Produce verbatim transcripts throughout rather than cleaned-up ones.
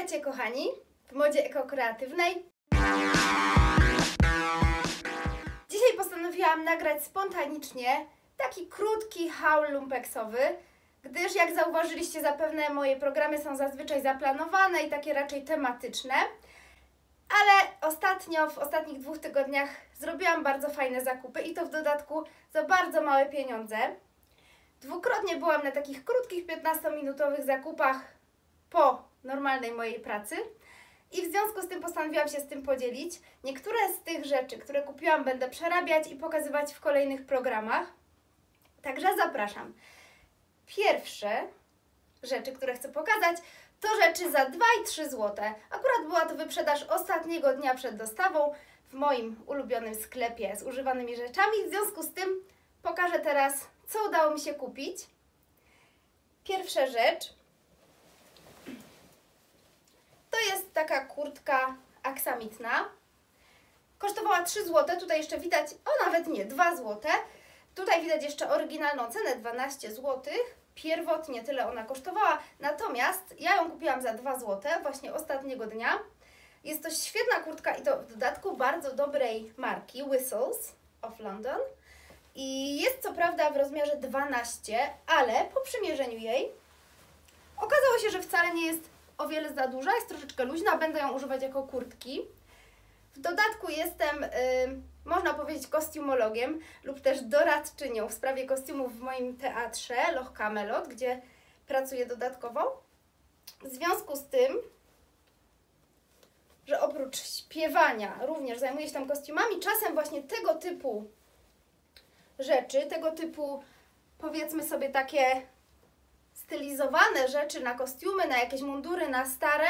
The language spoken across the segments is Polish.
Witajcie kochani w modzie ekokreatywnej. Dzisiaj postanowiłam nagrać spontanicznie taki krótki haul lumpeksowy, gdyż jak zauważyliście zapewne moje programy są zazwyczaj zaplanowane i takie raczej tematyczne, ale ostatnio, w ostatnich dwóch tygodniach zrobiłam bardzo fajne zakupy i to w dodatku za bardzo małe pieniądze. Dwukrotnie byłam na takich krótkich piętnastominutowych zakupach po normalnej mojej pracy i w związku z tym postanowiłam się z tym podzielić. Niektóre z tych rzeczy, które kupiłam, będę przerabiać i pokazywać w kolejnych programach, także zapraszam. Pierwsze rzeczy, które chcę pokazać, to rzeczy za dwa i trzy złote. Akurat była to wyprzedaż ostatniego dnia przed dostawą w moim ulubionym sklepie z używanymi rzeczami, w związku z tym pokażę teraz, co udało mi się kupić. Pierwsza rzecz to jest taka kurtka aksamitna. Kosztowała trzy złote, tutaj jeszcze widać, o nawet nie, dwa złote. Tutaj widać jeszcze oryginalną cenę, dwanaście złotych. Pierwotnie tyle ona kosztowała, natomiast ja ją kupiłam za dwa złote właśnie ostatniego dnia. Jest to świetna kurtka i to w dodatku bardzo dobrej marki, Whistles of London. I jest co prawda w rozmiarze dwanaście, ale po przymierzeniu jej okazało się, że wcale nie jest o wiele za duża, jest troszeczkę luźna, będę ją używać jako kurtki. W dodatku jestem, yy, można powiedzieć, kostiumologiem lub też doradczynią w sprawie kostiumów w moim teatrze Loch Camelot, gdzie pracuję dodatkowo. W związku z tym, że oprócz śpiewania również zajmuję się tam kostiumami, czasem właśnie tego typu rzeczy, tego typu, powiedzmy sobie, takie stylizowane rzeczy na kostiumy, na jakieś mundury, na stare,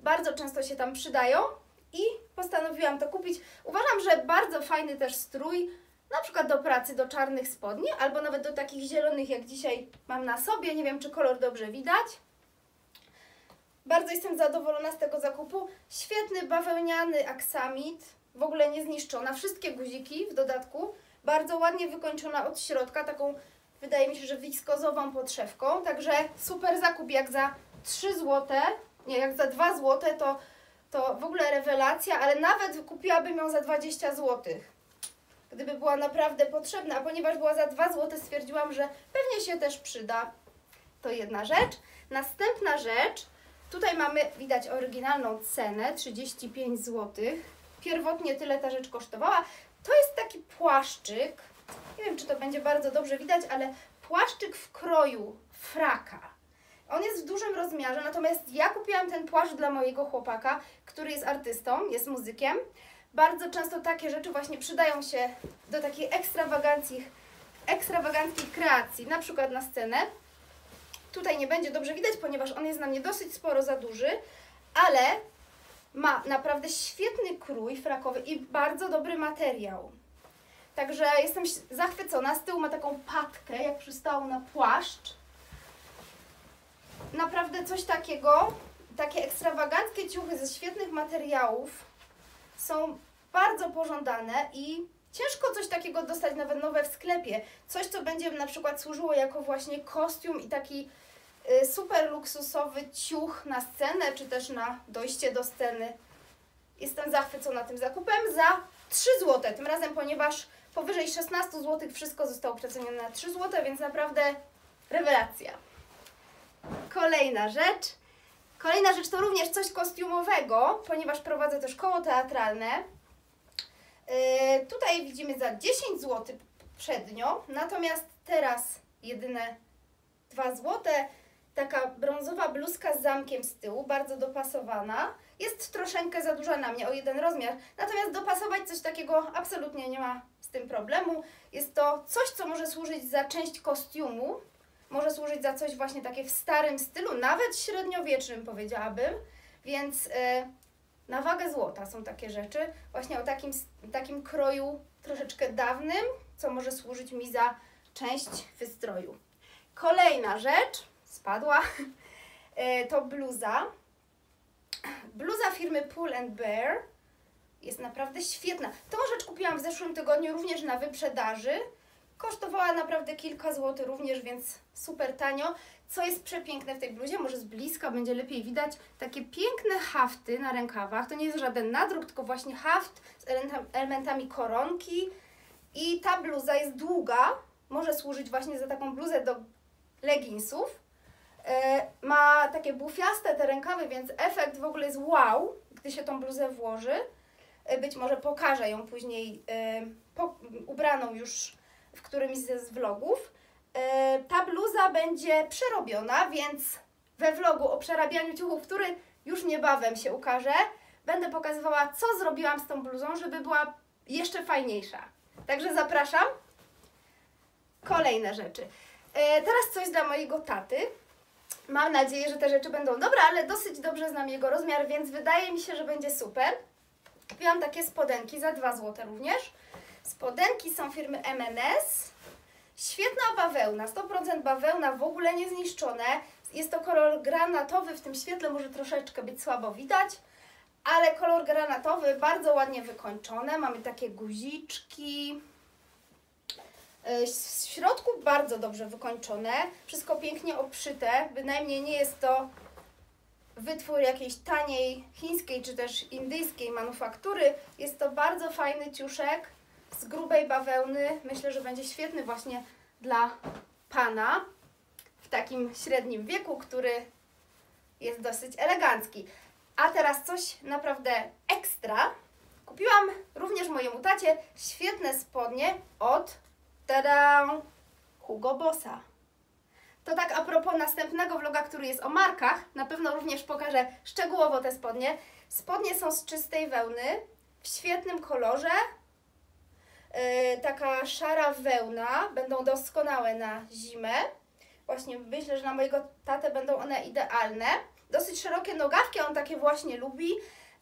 bardzo często się tam przydają i postanowiłam to kupić. Uważam, że bardzo fajny też strój, na przykład do pracy, do czarnych spodni, albo nawet do takich zielonych, jak dzisiaj mam na sobie. Nie wiem, czy kolor dobrze widać. Bardzo jestem zadowolona z tego zakupu. Świetny bawełniany aksamit, w ogóle niezniszczona. Wszystkie guziki w dodatku, bardzo ładnie wykończona od środka, taką, wydaje mi się, że wiskozową podszewką, także super zakup, jak za trzy złote, nie, jak za dwa złote, to, to w ogóle rewelacja, ale nawet kupiłabym ją za dwadzieścia złotych, gdyby była naprawdę potrzebna, a ponieważ była za dwa złote, stwierdziłam, że pewnie się też przyda. To jedna rzecz. Następna rzecz, tutaj mamy, widać, oryginalną cenę, trzydzieści pięć złotych, pierwotnie tyle ta rzecz kosztowała. To jest taki płaszczyk, nie wiem, czy to będzie bardzo dobrze widać, ale płaszczyk w kroju fraka. On jest w dużym rozmiarze, natomiast ja kupiłam ten płaszcz dla mojego chłopaka, który jest artystą, jest muzykiem. Bardzo często takie rzeczy właśnie przydają się do takiej ekstrawagancji, ekstrawaganckich kreacji, na przykład na scenę. Tutaj nie będzie dobrze widać, ponieważ on jest na mnie dosyć sporo za duży, ale ma naprawdę świetny krój frakowy i bardzo dobry materiał. Także jestem zachwycona. Z tyłu ma taką patkę, jak przystało na płaszcz. Naprawdę coś takiego, takie ekstrawaganckie ciuchy ze świetnych materiałów są bardzo pożądane i ciężko coś takiego dostać nawet nowe w sklepie. Coś, co będzie na przykład służyło jako właśnie kostium i taki super luksusowy ciuch na scenę, czy też na dojście do sceny. Jestem zachwycona tym zakupem za trzy złote, tym razem, ponieważ powyżej szesnaście złotych wszystko zostało przecenione na trzy złote, więc naprawdę rewelacja. Kolejna rzecz. Kolejna rzecz to również coś kostiumowego, ponieważ prowadzę też koło teatralne. Yy, tutaj widzimy za dziesięć złotych przednio, natomiast teraz jedyne dwa złote. Taka brązowa bluzka z zamkiem z tyłu, bardzo dopasowana. Jest troszeczkę za duża na mnie, o jeden rozmiar, natomiast dopasować coś takiego absolutnie nie ma z tym problemu. Jest to coś, co może służyć za część kostiumu, może służyć za coś właśnie takie w starym stylu, nawet średniowiecznym, powiedziałabym, więc yy, na wagę złota są takie rzeczy, właśnie o takim, takim kroju troszeczkę dawnym, co może służyć mi za część wystroju. Kolejna rzecz, spadła, yy, to bluza. Bluza firmy Pull and Bear jest naprawdę świetna. Tą rzecz kupiłam w zeszłym tygodniu również na wyprzedaży. Kosztowała naprawdę kilka złotych również, więc super tanio. Co jest przepiękne w tej bluzie, może z bliska będzie lepiej widać, takie piękne hafty na rękawach. To nie jest żaden nadruk, tylko właśnie haft z elementami koronki. I ta bluza jest długa, może służyć właśnie za taką bluzę do leginsów. Ma takie bufiaste te rękawy, więc efekt w ogóle jest wow, gdy się tą bluzę włoży. Być może pokażę ją później po, ubraną już w którymś ze vlogów. Ta bluza będzie przerobiona, więc we vlogu o przerabianiu ciuchów, który już niebawem się ukaże, będę pokazywała, co zrobiłam z tą bluzą, żeby była jeszcze fajniejsza. Także zapraszam. Kolejne rzeczy. Teraz coś dla mojego taty. Mam nadzieję, że te rzeczy będą dobre, ale dosyć dobrze znam jego rozmiar, więc wydaje mi się, że będzie super. Kupiłam takie spodenki za dwa złote również. Spodenki są firmy M and S. Świetna bawełna, sto procent bawełna, w ogóle niezniszczone. Jest to kolor granatowy, w tym świetle może troszeczkę być słabo widać, ale kolor granatowy, bardzo ładnie wykończone. Mamy takie guziczki. W środku bardzo dobrze wykończone, wszystko pięknie obszyte, bynajmniej nie jest to wytwór jakiejś taniej chińskiej czy też indyjskiej manufaktury. Jest to bardzo fajny ciuszek z grubej bawełny. Myślę, że będzie świetny właśnie dla pana w takim średnim wieku, który jest dosyć elegancki. A teraz coś naprawdę ekstra. Kupiłam również mojemu tacie świetne spodnie od tada, Hugo Bossa. To tak a propos następnego vloga, który jest o markach. Na pewno również pokażę szczegółowo te spodnie. Spodnie są z czystej wełny, w świetnym kolorze. Yy, taka szara wełna, będą doskonałe na zimę. Właśnie myślę, że na mojego tatę będą one idealne. Dosyć szerokie nogawki, on takie właśnie lubi.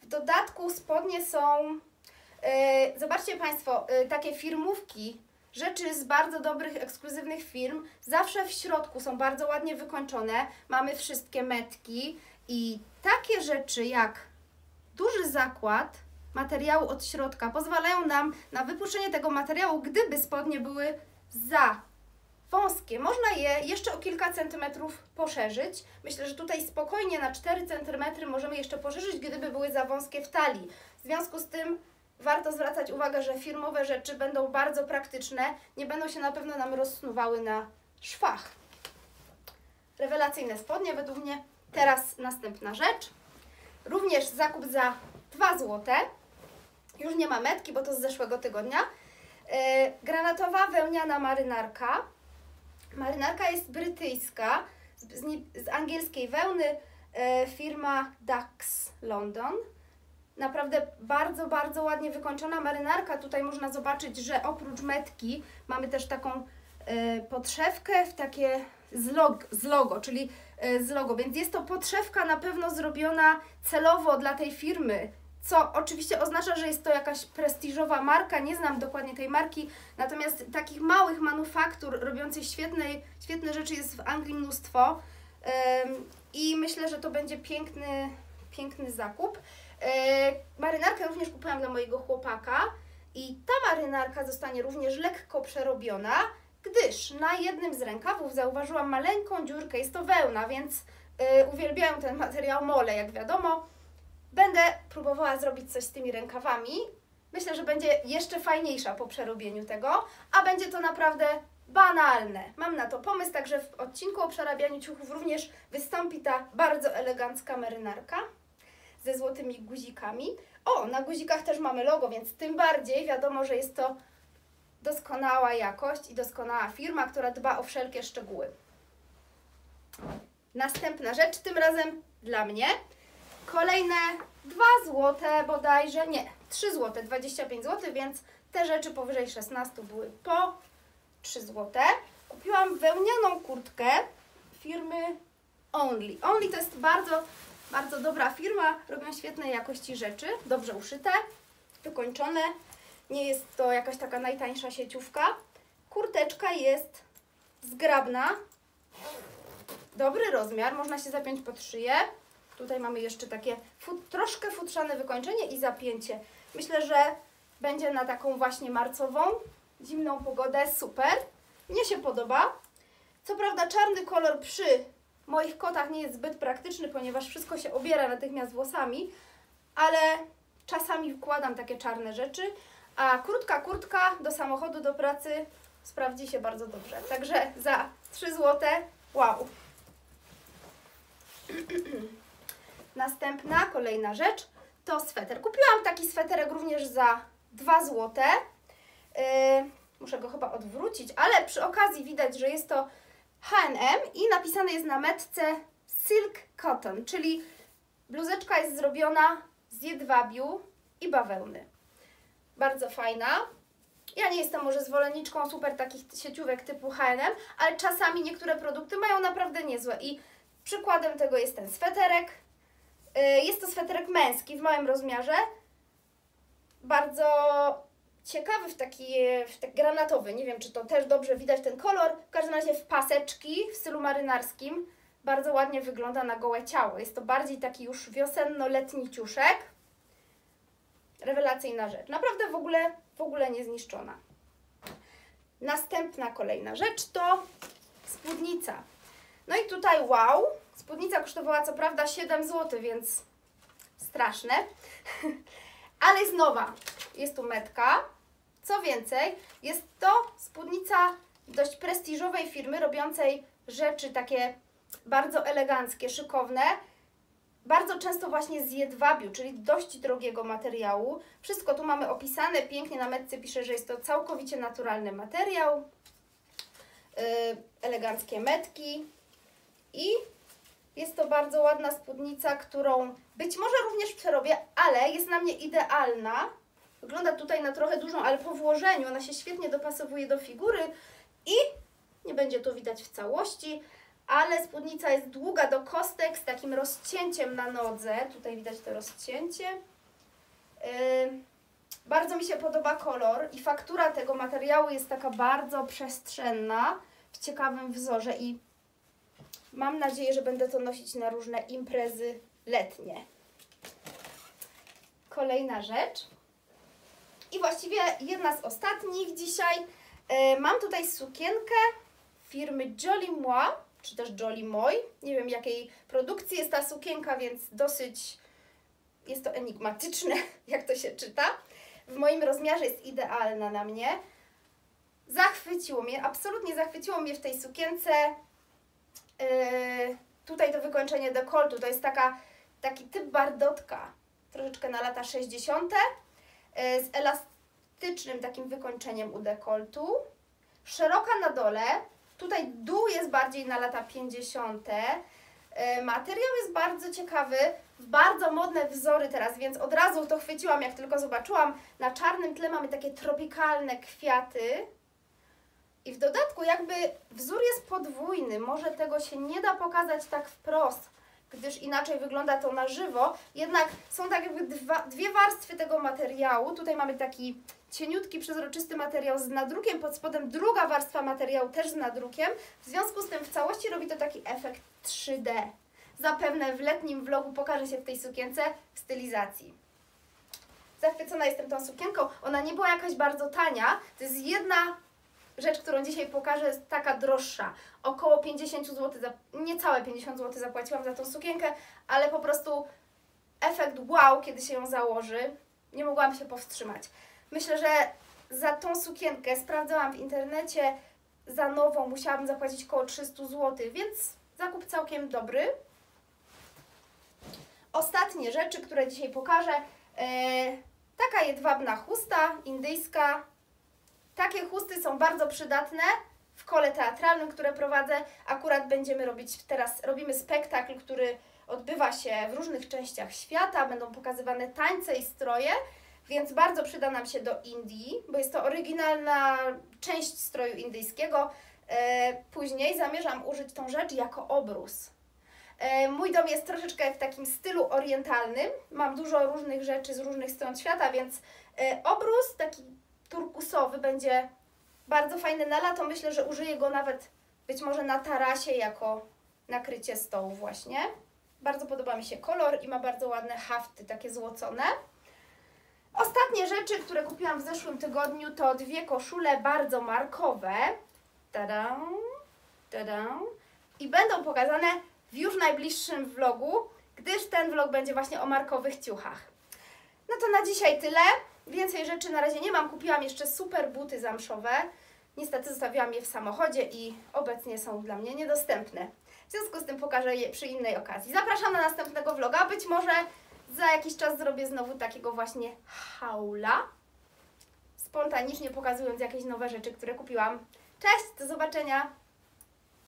W dodatku spodnie są, yy, zobaczcie Państwo, yy, takie firmówki. Rzeczy z bardzo dobrych, ekskluzywnych firm. Zawsze w środku są bardzo ładnie wykończone. Mamy wszystkie metki i takie rzeczy jak duży zakład materiału od środka pozwalają nam na wypuszczenie tego materiału, gdyby spodnie były za wąskie. Można je jeszcze o kilka centymetrów poszerzyć. Myślę, że tutaj spokojnie na cztery centymetry możemy jeszcze poszerzyć, gdyby były za wąskie w talii. W związku z tym warto zwracać uwagę, że firmowe rzeczy będą bardzo praktyczne, nie będą się na pewno nam rozsuwały na szwach. Rewelacyjne spodnie według mnie. Teraz następna rzecz. Również zakup za dwa złote. Już nie ma metki, bo to z zeszłego tygodnia. Yy, granatowa wełniana marynarka. Marynarka jest brytyjska, z, z angielskiej wełny, yy, firma Dux London. Naprawdę bardzo, bardzo ładnie wykończona marynarka. Tutaj można zobaczyć, że oprócz metki mamy też taką y, podszewkę w takie z, log, z logo, czyli y, z logo. Więc jest to podszewka na pewno zrobiona celowo dla tej firmy, co oczywiście oznacza, że jest to jakaś prestiżowa marka. Nie znam dokładnie tej marki, natomiast takich małych manufaktur robiących świetne, świetne rzeczy jest w Anglii mnóstwo. Y, I myślę, że to będzie piękny, piękny zakup. Marynarkę również kupiłam dla mojego chłopaka i ta marynarka zostanie również lekko przerobiona, gdyż na jednym z rękawów zauważyłam maleńką dziurkę, jest to wełna, więc yy, uwielbiają ten materiał mole, jak wiadomo. Będę próbowała zrobić coś z tymi rękawami, myślę, że będzie jeszcze fajniejsza po przerobieniu tego, a będzie to naprawdę banalne. Mam na to pomysł, także w odcinku o przerabianiu ciuchów również wystąpi ta bardzo elegancka marynarka ze złotymi guzikami. O, na guzikach też mamy logo, więc tym bardziej wiadomo, że jest to doskonała jakość i doskonała firma, która dba o wszelkie szczegóły. Następna rzecz, tym razem dla mnie. Kolejne dwa złote bodajże, nie, trzy złote, dwadzieścia pięć złotych, więc te rzeczy powyżej szesnastu były po trzy złote. Kupiłam wełnianą kurtkę firmy Only. Only to jest bardzo... Bardzo dobra firma, robią świetnej jakości rzeczy, dobrze uszyte, wykończone. Nie jest to jakaś taka najtańsza sieciówka. Kurteczka jest zgrabna, dobry rozmiar, można się zapiąć pod szyję. Tutaj mamy jeszcze takie fut, troszkę futrzane wykończenie i zapięcie. Myślę, że będzie na taką właśnie marcową zimną pogodę, super. Mnie się podoba. Co prawda czarny kolor przy moich kotach nie jest zbyt praktyczny, ponieważ wszystko się obiera natychmiast włosami, ale czasami wkładam takie czarne rzeczy, a krótka kurtka do samochodu, do pracy sprawdzi się bardzo dobrze. Także za trzy złote, wow! Następna, kolejna rzecz to sweter. Kupiłam taki sweterek również za dwa złote. Yy, muszę go chyba odwrócić, ale przy okazji widać, że jest to H and M i napisane jest na metce silk cotton, czyli bluzeczka jest zrobiona z jedwabiu i bawełny. Bardzo fajna. Ja nie jestem może zwolenniczką super takich sieciówek typu H and M, ale czasami niektóre produkty mają naprawdę niezłe i przykładem tego jest ten sweterek. Jest to sweterek męski w małym rozmiarze. Bardzo ciekawy, w taki, w taki granatowy. Nie wiem, czy to też dobrze widać ten kolor. W każdym razie w paseczki w stylu marynarskim. Bardzo ładnie wygląda na gołe ciało. Jest to bardziej taki już wiosenno-letni ciuszek. Rewelacyjna rzecz. Naprawdę w ogóle, w ogóle niezniszczona. Następna, kolejna rzecz to spódnica. No i tutaj wow, spódnica kosztowała co prawda siedem złotych, więc straszne, ale jest nowa, jest tu metka, co więcej, jest to spódnica dość prestiżowej firmy robiącej rzeczy takie bardzo eleganckie, szykowne, bardzo często właśnie z jedwabiu, czyli dość drogiego materiału, wszystko tu mamy opisane, pięknie na metce pisze, że jest to całkowicie naturalny materiał, yy, eleganckie metki. I jest to bardzo ładna spódnica, którą być może również przerobię, ale jest na mnie idealna. Wygląda tutaj na trochę dużą, ale po włożeniu ona się świetnie dopasowuje do figury i nie będzie to widać w całości, ale spódnica jest długa do kostek z takim rozcięciem na nodze. Tutaj widać to rozcięcie. Yy, bardzo mi się podoba kolor i faktura tego materiału jest taka bardzo przestrzenna, w ciekawym wzorze i mam nadzieję, że będę to nosić na różne imprezy letnie. Kolejna rzecz. I właściwie jedna z ostatnich dzisiaj. Yy, mam tutaj sukienkę firmy Jolie Moi, czy też Jolie Moi. Nie wiem, jakiej produkcji jest ta sukienka, więc dosyć jest to enigmatyczne, jak to się czyta. W moim rozmiarze jest idealna na mnie. Zachwyciło mnie, absolutnie zachwyciło mnie w tej sukience. Yy, tutaj to wykończenie dekoltu, to jest taka, taki typ bardotka, troszeczkę na lata sześćdziesiąte, yy, z elastycznym takim wykończeniem u dekoltu, szeroka na dole, tutaj dół jest bardziej na lata pięćdziesiąte, yy, materiał jest bardzo ciekawy, bardzo modne wzory teraz, więc od razu to chwyciłam, jak tylko zobaczyłam, na czarnym tle mamy takie tropikalne kwiaty, i w dodatku jakby wzór jest podwójny, może tego się nie da pokazać tak wprost, gdyż inaczej wygląda to na żywo, jednak są tak jakby dwa, dwie warstwy tego materiału. Tutaj mamy taki cieniutki, przezroczysty materiał z nadrukiem, pod spodem druga warstwa materiału też z nadrukiem, w związku z tym w całości robi to taki efekt trzy D. Zapewne w letnim vlogu pokaże się w tej sukience w stylizacji. Zachwycona jestem tą sukienką, ona nie była jakaś bardzo tania, to jest jedna rzecz, którą dzisiaj pokażę, jest taka droższa. Około pięćdziesiąt złotych, za, niecałe pięćdziesiąt złotych zapłaciłam za tą sukienkę, ale po prostu efekt wow, kiedy się ją założy, nie mogłam się powstrzymać. Myślę, że za tą sukienkę, sprawdzałam w internecie, za nową musiałabym zapłacić około trzysta złotych, więc zakup całkiem dobry. Ostatnie rzeczy, które dzisiaj pokażę, yy, taka jedwabna chusta indyjska. Takie chusty są bardzo przydatne w kole teatralnym, które prowadzę. Akurat będziemy robić teraz, robimy spektakl, który odbywa się w różnych częściach świata. Będą pokazywane tańce i stroje, więc bardzo przyda nam się do Indii, bo jest to oryginalna część stroju indyjskiego. Później zamierzam użyć tą rzecz jako obrus. Mój dom jest troszeczkę w takim stylu orientalnym. Mam dużo różnych rzeczy z różnych stron świata, więc obrus taki turkusowy będzie bardzo fajny na lato. Myślę, że użyję go nawet być może na tarasie jako nakrycie stołu właśnie. Bardzo podoba mi się kolor i ma bardzo ładne hafty, takie złocone. Ostatnie rzeczy, które kupiłam w zeszłym tygodniu, to dwie koszule bardzo markowe. Tada, tada. I będą pokazane w już najbliższym vlogu, gdyż ten vlog będzie właśnie o markowych ciuchach. No to na dzisiaj tyle. Więcej rzeczy na razie nie mam. Kupiłam jeszcze super buty zamszowe. Niestety zostawiłam je w samochodzie i obecnie są dla mnie niedostępne. W związku z tym pokażę je przy innej okazji. Zapraszam na następnego vloga. Być może za jakiś czas zrobię znowu takiego właśnie haula, spontanicznie pokazując jakieś nowe rzeczy, które kupiłam. Cześć, do zobaczenia!